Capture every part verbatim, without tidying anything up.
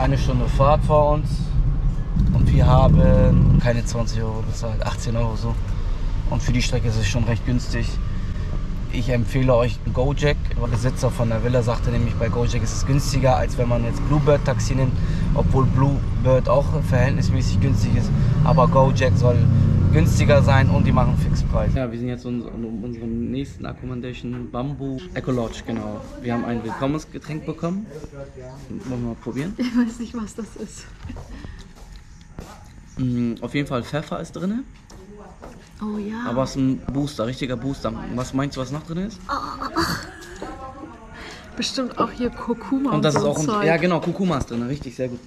Eine Stunde Fahrt vor uns und wir haben keine zwanzig Euro bezahlt, achtzehn Euro so. Und für die Strecke ist es schon recht günstig. Ich empfehle euch Gojek. Der Besitzer von der Villa sagte nämlich, bei Gojek ist es günstiger, als wenn man jetzt Bluebird Taxi nimmt, obwohl Bluebird auch verhältnismäßig günstig ist. Aber Gojek soll günstiger sein und die machen Fixpreis. Ja, wir sind jetzt in unserem nächsten Accommodation, Bamboo Eco Lodge, genau. Wir haben ein Willkommensgetränk bekommen. Wollen wir mal probieren? Ich weiß nicht, was das ist. Mhm, auf jeden Fall Pfeffer ist drin. Oh ja. Aber es ist ein Booster, richtiger Booster. Was meinst du, was noch drin ist? Oh, bestimmt auch hier Kurkuma und, und das so ist auch Zeug. Ja genau, Kurkuma ist drin, richtig, sehr gut.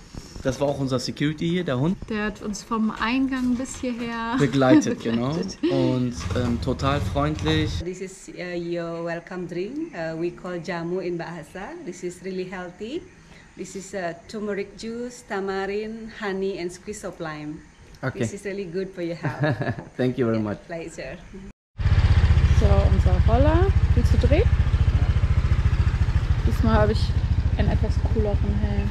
Das war auch unser Security hier, der Hund. Der hat uns vom Eingang bis hierher begleitet, begleitet. Genau. Und ähm, total freundlich. This is uh, your welcome drink. Uh, we call Jamu in Bahasa. This is really healthy. This is uh, turmeric juice, tamarind, honey and squeeze of lime. Okay. This is really good for your health. Thank you very much. Pleasure. So, unser Roller. Willst du drehen? Diesmal habe ich einen etwas cooleren Helm.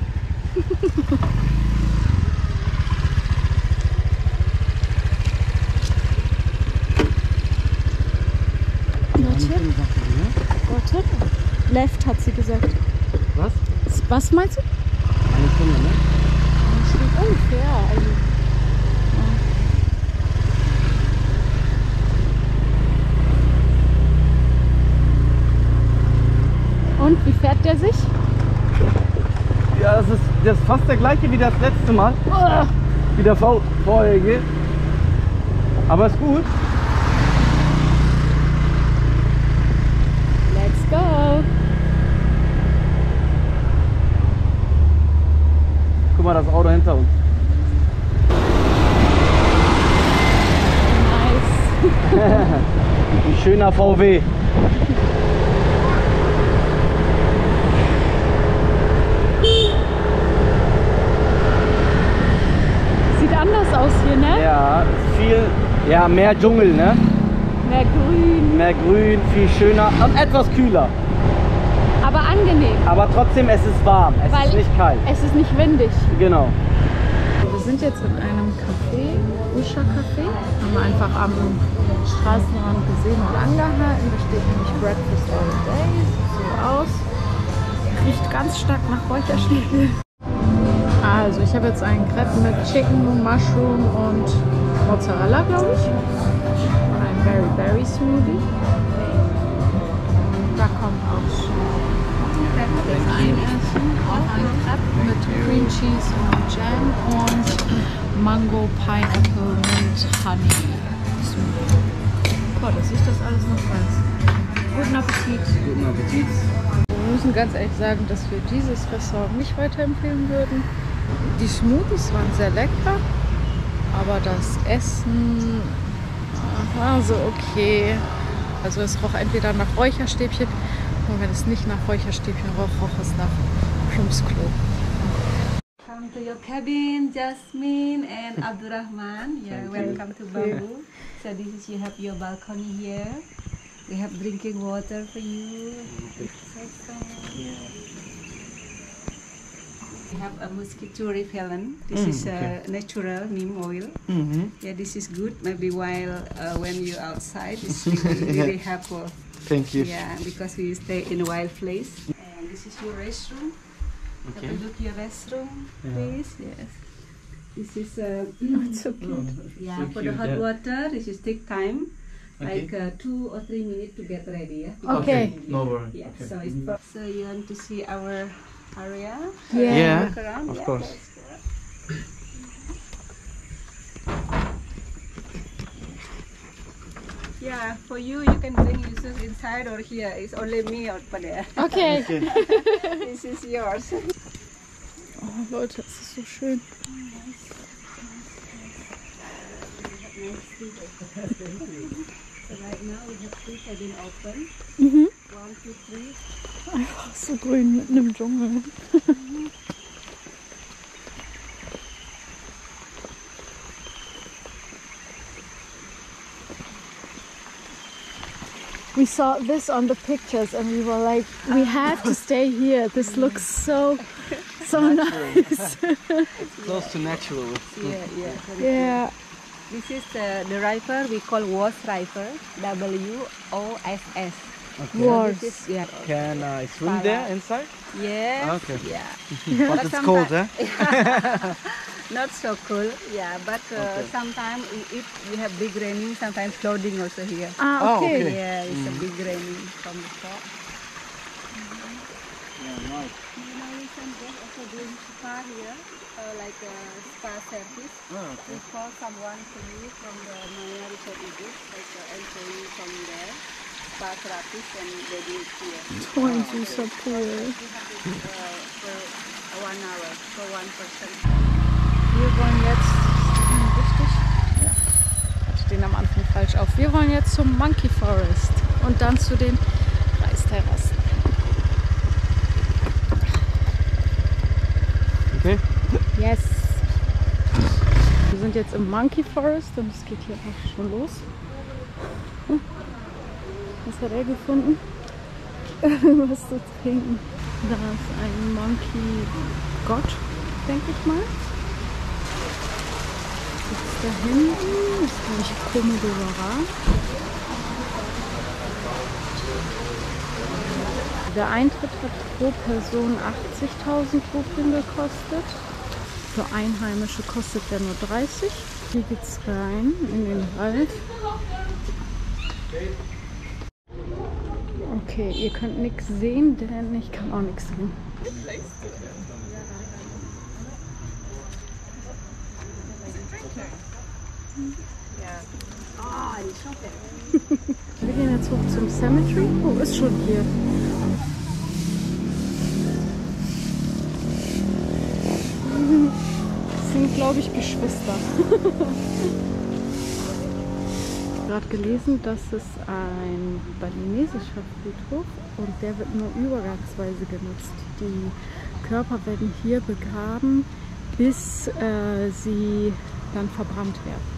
Warte. Left hat sie gesagt. Was? Was meinst du? Eine Stunde, ne? Das steht ungefähr. Also. Ja. Und wie fährt der sich? Ja, das ist, das ist fast der gleiche wie das letzte Mal, wie der vorher geht. Aber ist gut. Let's go! Guck mal, das Auto hinter uns. Nice! Ein schöner V W. Aus hier, ne? Ja, viel, ja, mehr Dschungel, ne? Mehr Grün. Mehr Grün, viel schöner und etwas kühler. Aber angenehm. Aber trotzdem, es ist warm, es Weil ist nicht kalt. Es ist nicht windig. Genau. Wir sind jetzt in einem Café, Usha Café. Haben wir einfach am Straßenrand gesehen und angehalten. Da steht nämlich Breakfast All Day. Sieht so aus. Riecht ganz stark nach Räucherstäbchen. Also ich habe jetzt einen Crepe mit Chicken, Mushroom und Mozzarella, glaube ich. Und einen Berry Berry Smoothie. Und da kommt auch ein Einessen. Auch ein Crepe mit Cream Cheese und Jam und Mango, Pineapple und Honey Smoothie. Boah, dass ich das alles noch weiß. Guten Appetit. Guten Appetit. Wir müssen ganz ehrlich sagen, dass wir dieses Restaurant nicht weiterempfehlen würden. Die Smoothies waren sehr lecker, aber das Essen war so okay. Also es roch entweder nach Räucherstäbchen und wenn es nicht nach Räucherstäbchen roch, roch es nach Plumpsklo. Welcome to your cabin, Jasmine and Abdurrahman. Yeah, welcome to Bamboo. So this is, you have your balcony here. We have drinking water for you. We have a mosquito repellent. This mm, is a okay. natural neem oil. Mm-hmm. Yeah, this is good. Maybe while uh, when you're outside, it's really, yeah. really helpful. Thank you. Yeah, because we stay in a wild place. And this is your restroom. Okay. Have a look your restroom, yeah. please. Yes. This is uh, oh, so cute. Oh, yeah, so for cute, the hot yeah. water, this is take time. Okay. Like uh, two or three minutes to get ready. Yeah. Okay. okay. No worries. Yeah. Okay. So it's mm. so you want to see our. Area? Yeah, yeah of yeah, course. Yeah, for you, you can bring yourself inside or here. It's only me out there. Okay. okay. This is yours. Oh Leute, das ist so schön. So right now we have three cabins open. Mm-hmm. One, two, three. Einfach so grün mitten im Dschungel. We saw this on the pictures and we were like, we have to stay here. This looks so, so nice. It's close to natural. Yeah, yeah. Yeah. This is the, the river we call WOSS river, W O S S. Okay. WOSS. Is, yeah. Can I swim there inside? Yeah. Okay. Yeah. But it's cold, eh? Not so cool, yeah, but uh, okay. Sometimes if we have big raining, sometimes flooding also here. Ah, okay. Oh, okay. Yeah, it's mm. a big raining from the top. Yeah, nice. You know, we can get also doing spa here, uh, like a spa service. Oh, okay. We call someone to me from the Maya Resort Egypt, like an employee from there, spa therapist, and they do it here. Twenty oh, so okay. Poor. We have it uh, for one hour, for one person. Wir wollen jetzt, ja, ich hatte den am Anfang falsch auf, wir wollen jetzt zum Monkey Forest und dann zu den Reisterrassen. Okay? Yes! Wir sind jetzt im Monkey Forest und es geht hier auch schon los. Hm? Was hat er gefunden? Irgendwas zu trinken. Da ist ein Monkey-Gott, denke ich mal. Jetzt da hinten ist gleich Komodora. Der Eintritt hat pro Person achtzigtausend Rupien gekostet. Für Einheimische kostet der nur dreißig. Hier geht's rein in den Wald. Okay, ihr könnt nichts sehen, denn ich kann auch nichts sehen. Wir gehen jetzt hoch zum Cemetery. Oh, ist schon hier. Das sind, glaube ich, Geschwister. Ich habe gerade gelesen, dass es ein balinesischer Friedhof ist und der wird nur übergangsweise genutzt. Die Körper werden hier begraben, bis äh, sie dann verbrannt werden.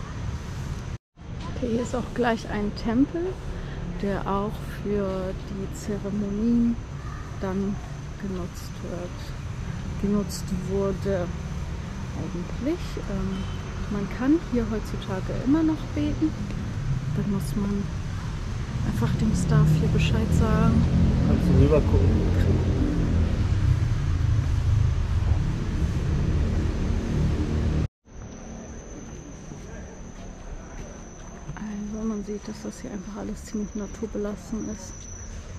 Okay, hier ist auch gleich ein Tempel, der auch für die Zeremonien dann genutzt wird, genutzt wurde eigentlich. Ähm, man kann hier heutzutage immer noch beten, dann muss man einfach dem Staff hier Bescheid sagen. Kannst du rüber gucken? Sieht, dass das hier einfach alles ziemlich naturbelassen ist.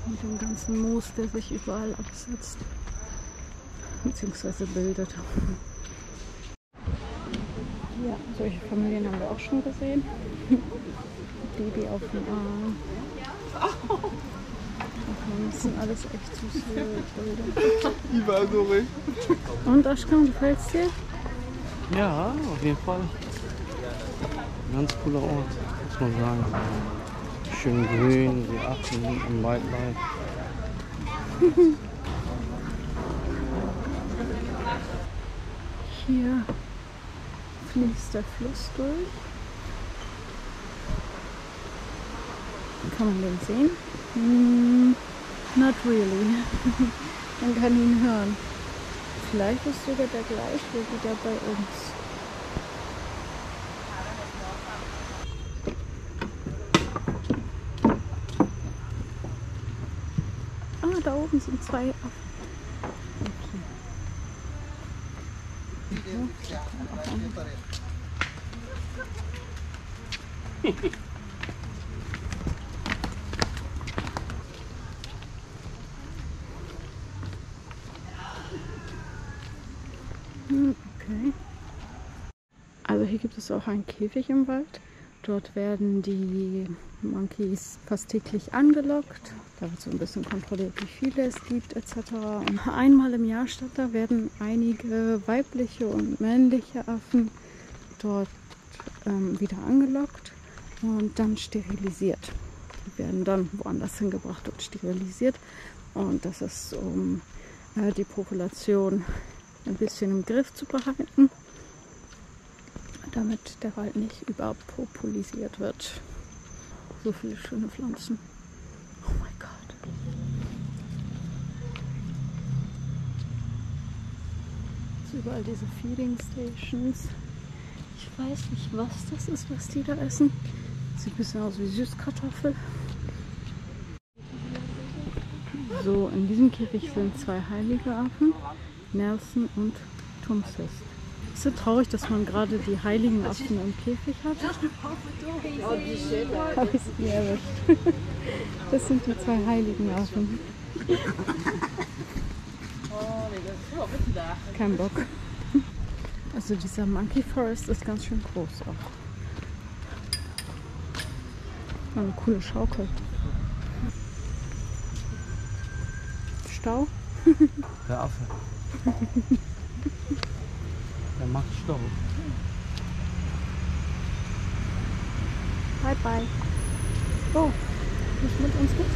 Mit dem ganzen Moos, der sich überall absetzt. Beziehungsweise bildet. Ja, solche Familien haben wir auch schon gesehen. Baby auf dem Arm. Das sind alles echt süße Bilder. Überall so ruhig. Und Aschkan, gefällt es dir? Ja, auf jeden Fall. Ein ganz cooler Ort, muss man sagen. Schön grün, die achten am Wildlife. Hier fließt der Fluss durch. Kann man den sehen? Mm, not really. Man kann ihn hören. Vielleicht ist sogar der gleiche wie der bei uns. Da oben sind zwei. Okay. Okay. Also hier gibt es auch einen Käfig im Wald. Dort werden die Monkeys fast täglich angelockt. Da wird so ein bisschen kontrolliert, wie viele es gibt et cetera. Und einmal im Jahr statt da werden einige weibliche und männliche Affen dort ähm, wieder angelockt und dann sterilisiert. Die werden dann woanders hingebracht und sterilisiert. und das ist, um äh, die Population ein bisschen im Griff zu behalten, damit der Wald nicht überpopulisiert wird. So viele schöne Pflanzen. Oh mein Gott. Überall diese Feeding Stations. Ich weiß nicht, was das ist, was die da essen. Sieht ein bisschen aus wie Süßkartoffel. So, in diesem Käfig sind zwei heilige Affen, Nelson und Tumsis. Es ist so traurig, dass man gerade die heiligen Affen im Käfig hat. Habe ich sie erwischt. Das sind die zwei heiligen Affen. Kein Bock. Also dieser Monkey Forest ist ganz schön groß auch. Eine coole Schaukel. Stau? Der Affe. Der macht Stau. Bye bye. Oh, nicht mit uns mit?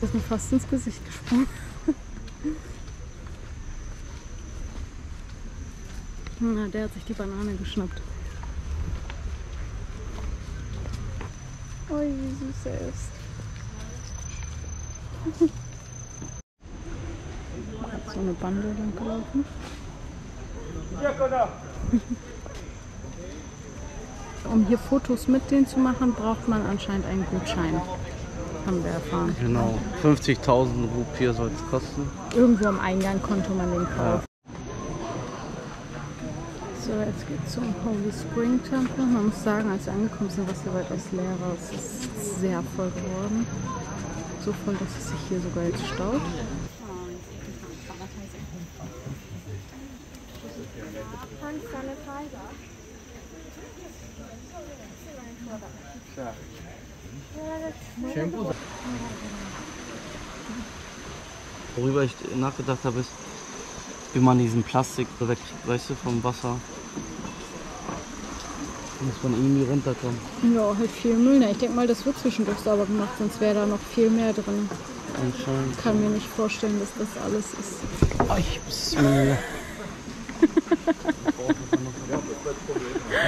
Das ist mir fast ins Gesicht gesprungen. Na, der hat sich die Banane geschnappt. Oh, wie süß er ist. Hat so eine Bande lang gelaufen. Um hier Fotos mit denen zu machen, braucht man anscheinend einen Gutschein. Haben wir erfahren. Genau, fünfzigtausend Rupier soll es kosten. Irgendwo am Eingang konnte man den kaufen. Ja. So, jetzt geht es zum Holy Spring Temple. Man muss sagen, als wir angekommen sind, war es hier weitaus leerer. Es ist sehr voll geworden. So voll, dass es sich hier sogar jetzt staut. Worüber ich nachgedacht habe, ist, wie man diesen Plastik wegkriegt, weißt du, vom Wasser. Muss man irgendwie runterkommen. Ja, halt viel Müll. Ne? Ich denke mal, das wird zwischendurch sauber gemacht, sonst wäre da noch viel mehr drin. Anscheinend. Ich kann mir nicht vorstellen, dass das alles ist. Oh, ich hab's müde.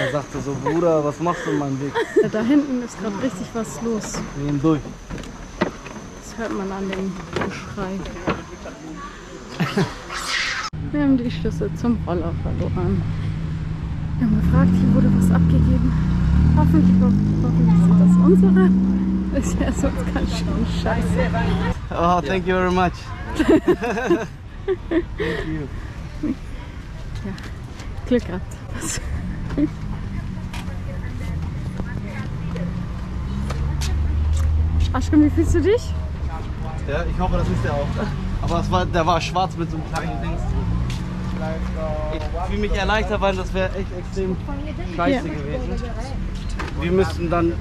Er sagte so, Bruder, was machst du in meinem Weg? Ja, da hinten ist gerade richtig was los. Wir gehen durch. Das hört man an dem Geschrei. Wir haben die Schlüssel zum Roller verloren. Wir haben gefragt, hier wurde was abgegeben. Hoffentlich, hoffentlich sind das unsere. Das ist ja sonst ganz schön scheiße. Oh, thank you very much. Thank you. Ja, Glück gehabt. Aschken, wie fühlst du dich? Ja, ich hoffe, das ist der auch. Aber es war, der war schwarz mit so einem kleinen Dings. Ich fühle mich erleichtert, weil das wäre echt extrem scheiße ja. gewesen. Wir müssten dann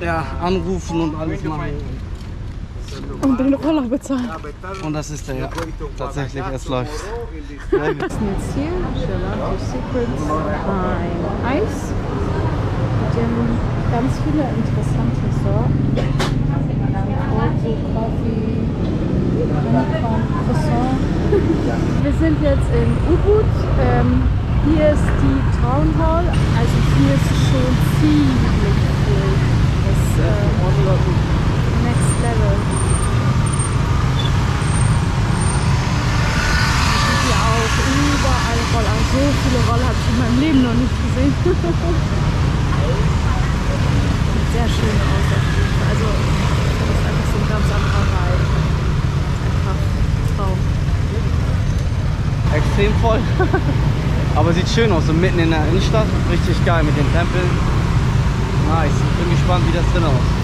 ja, anrufen und alles machen. Und den Roller bezahlen. Und das ist der, ja. Tatsächlich, es läuft. Wir sind jetzt hier, Gelato Secrets, ein Eis. Mit dem ganz viele interessante Sorten. Coffee, Croissant. Wir sind jetzt in U Bud. Ähm, hier ist die Town Hall. Also hier ist schon ziemlich viel. Das äh, Next Level. Sieht hier auch überall Roller. So viele Roller habe ich in meinem Leben noch nicht gesehen. Sieht sehr schön aus. Also das ist einfach so ein ganz anderer Vibe. Einfach ein Traum. Extrem voll. Aber sieht schön aus, so mitten in der Innenstadt. Richtig geil mit den Tempeln. Nice. Ich bin gespannt, wie das drin aussieht.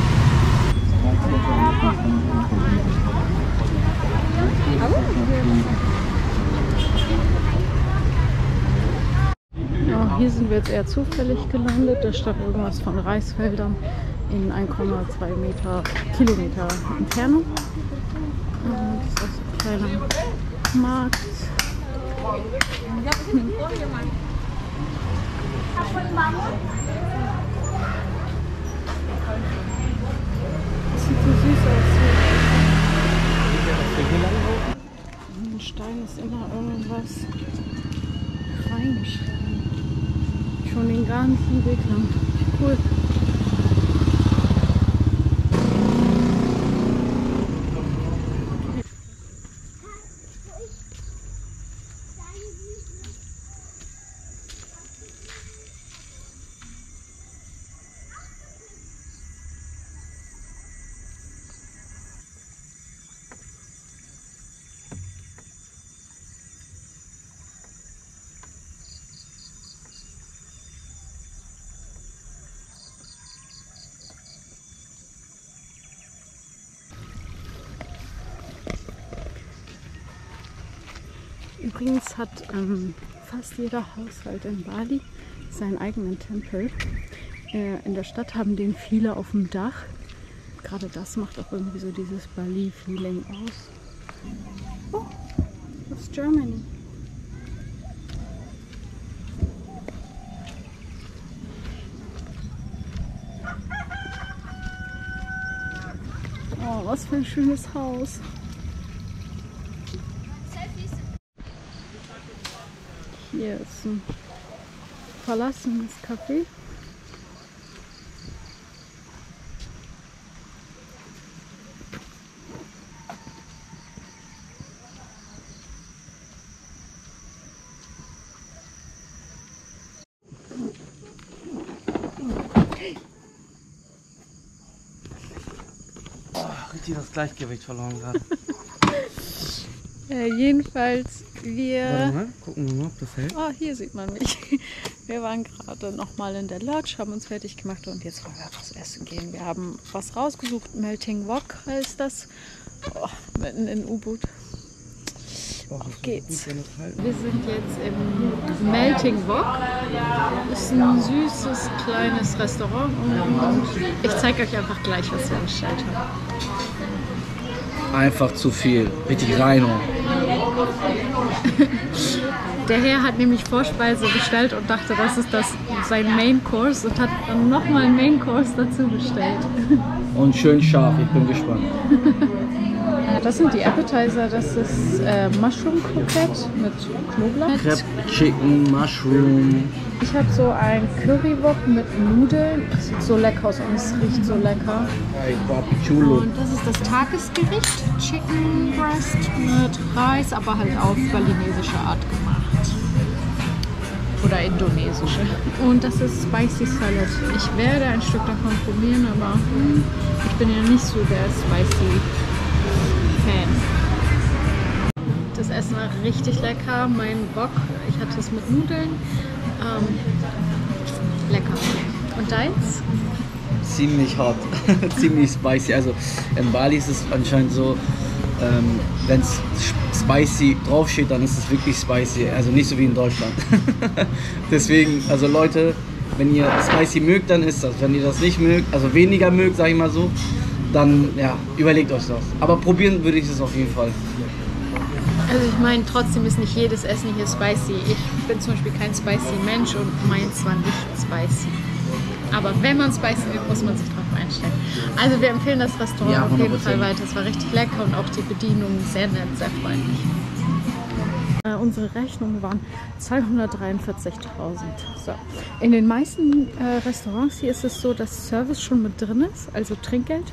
Ja, hier sind wir jetzt eher zufällig gelandet. Da stand irgendwas von Reisfeldern in ein Komma zwei Meter Kilometer Entfernung. Und das ist ein kleiner Markt. Das sieht so süß aus. Hier. Ein Stein ist immer irgendwas reingeschrieben. Schon den ganzen Weg lang. Cool. Übrigens hat ähm, fast jeder Haushalt in Bali seinen eigenen Tempel. Äh, in der Stadt haben den viele auf dem Dach. Gerade das macht auch irgendwie so dieses Bali-Feeling aus. Oh, das ist Germany. Oh, was für ein schönes Haus. Hier ist ein verlassenes Café. Oh, richtig das Gleichgewicht verloren gerade. Äh, jedenfalls, wir... Warte mal, gucken wir mal, ob das hält. Oh, hier sieht man mich. Wir waren gerade nochmal in der Lodge, haben uns fertig gemacht und jetzt wollen wir was essen gehen. Wir haben was rausgesucht. Melting Wok heißt das. Oh, mitten in U-Boot. Auf geht's. Gut, wir sind jetzt im Melting Wok. Das ist ein süßes, kleines Restaurant. Und ich zeige euch einfach gleich, was wir bestellt haben. Einfach zu viel. Richtig rein. Der Herr hat nämlich Vorspeise bestellt und dachte, das ist das, sein Main Course und hat dann nochmal einen Main Course dazu bestellt. Und schön scharf, ich bin gespannt. Das sind die Appetizer, das ist äh, Mushroom Croquette mit Knoblauch. Crepe Chicken, Mushroom. Ich habe so ein Currywok mit Nudeln. Das sieht so lecker aus und es riecht so lecker. Und das ist das Tagesgericht. Chicken Breast mit Reis, aber halt auf balinesische Art gemacht. Oder indonesische. Und das ist Spicy Salad. Ich werde ein Stück davon probieren, aber hm, ich bin ja nicht so der Spicy Fan. Das Essen war richtig lecker. Mein Wok, ich hatte es mit Nudeln. Ähm, lecker. Und deins? Ziemlich hart, ziemlich spicy. Also in Bali ist es anscheinend so, ähm, wenn es spicy draufsteht, dann ist es wirklich spicy. Also nicht so wie in Deutschland. Deswegen, also Leute, wenn ihr spicy mögt, dann ist das. Wenn ihr das nicht mögt, also weniger mögt, sag ich mal so, dann ja, überlegt euch das. Aber probieren würde ich es auf jeden Fall. Also ich meine, trotzdem ist nicht jedes Essen hier spicy. Ich bin zum Beispiel kein spicy Mensch und meins war nicht spicy. Aber wenn man spicy will, muss man sich drauf einstellen. Also wir empfehlen das Restaurant ja, auf jeden Fall weiter. Es war richtig lecker und auch die Bedienung sehr nett, sehr freundlich. Äh, unsere Rechnungen waren zweihundertdreiundvierzigtausend. So. In den meisten äh, Restaurants hier ist es so, dass Service schon mit drin ist, also Trinkgeld.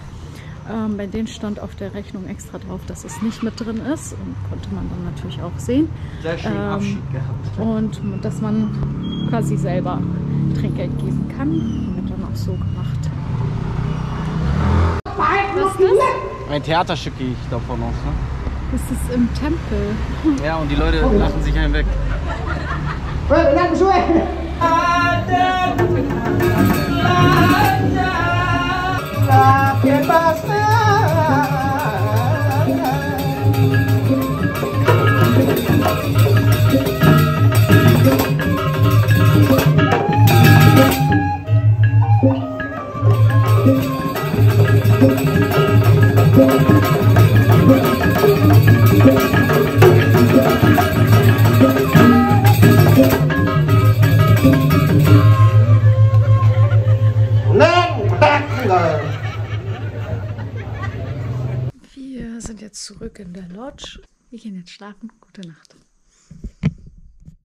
Ähm, bei denen stand auf der Rechnung extra drauf, dass es nicht mit drin ist und konnte man dann natürlich auch sehen. Sehr schön ähm, Abschied gehabt. Und dass man quasi selber Trinkgeld geben kann. Und wird dann auch so gemacht. Was ist das? Ein Theaterstück gehe ich davon aus. Ne? Das ist im Tempel. Ja, und die Leute lachen sich einen weg. Wir sind jetzt zurück in der Lodge. Wir gehen jetzt schlafen. Gute Nacht.